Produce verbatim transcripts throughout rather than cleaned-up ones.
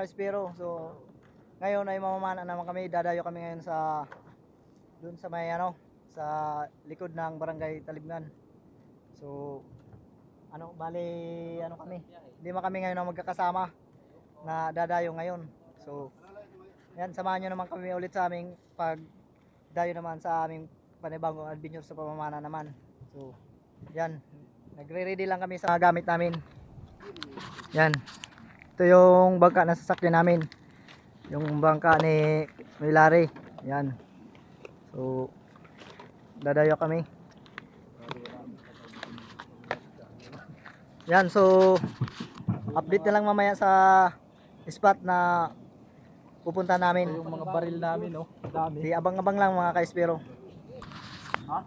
Kalispero. So ngayon ay mamamana naman kami, dadayo kami ngayon sa doon sa may ano, sa likod ng barangay Talibngan. So ano, bali ano kami, lima kami ngayon ang magkakasama na dadayo ngayon. So ayan, samahan nyo naman kami ulit sa aming pagdayo naman sa aming panibagong adventure sa pamamana naman. So yan, nagre-ready lang kami sa gamit namin. Yan, ito yung bangka na sasakyan namin, yung bangka ni Milari. Yan, so dadayo kami. Yan, so update na lang mamaya sa spot na pupunta namin. Yung mga baril namin, no? Dami. Di abang-abang lang mga ka-espero. Ha?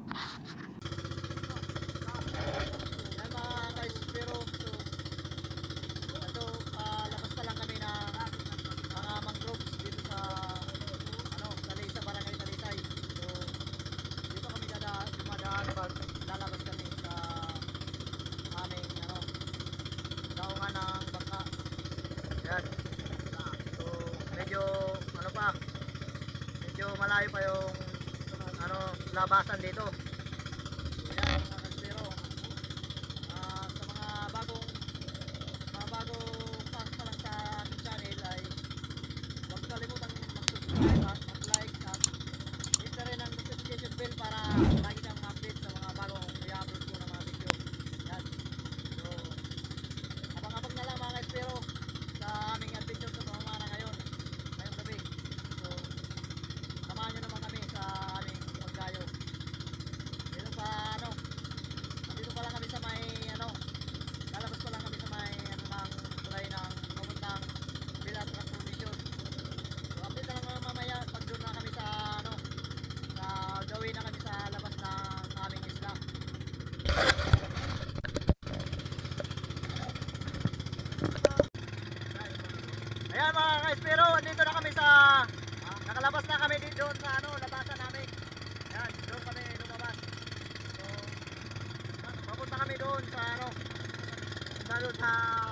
Malayo pa yung ano, labasan dito. Ayan, mga ka-espero, uh, sa mga bagong mga bagong pass pa lang sa ating channel ay huwag kalimutan mag-subscribe at mag-like at hit na rin ang notification bell para lagi kang update sa mga bagong i-upload ko na mga video. Ayan, so abang-abang na lang mga ka-espero sa aming adventure sa pamamana ngayon ngayong gabi. So samahan nyo naman kami sa aming pagdayo. Dito pa ano, dito pa lang kami sa may ano, lalabas pa lang kami sa may ano ng tulay ng pamuntang Villa Transformation. So update na lang mamaya pag doon na kami sa ano, na gawin na kami sa labas ng aming isla. Ayan mga ka-espero, dito na kami sa nakalabas na kami dito sa ano, labasan namin. Ayan, doon kami lumabas. So, papunta kami doon sa ano, doon sa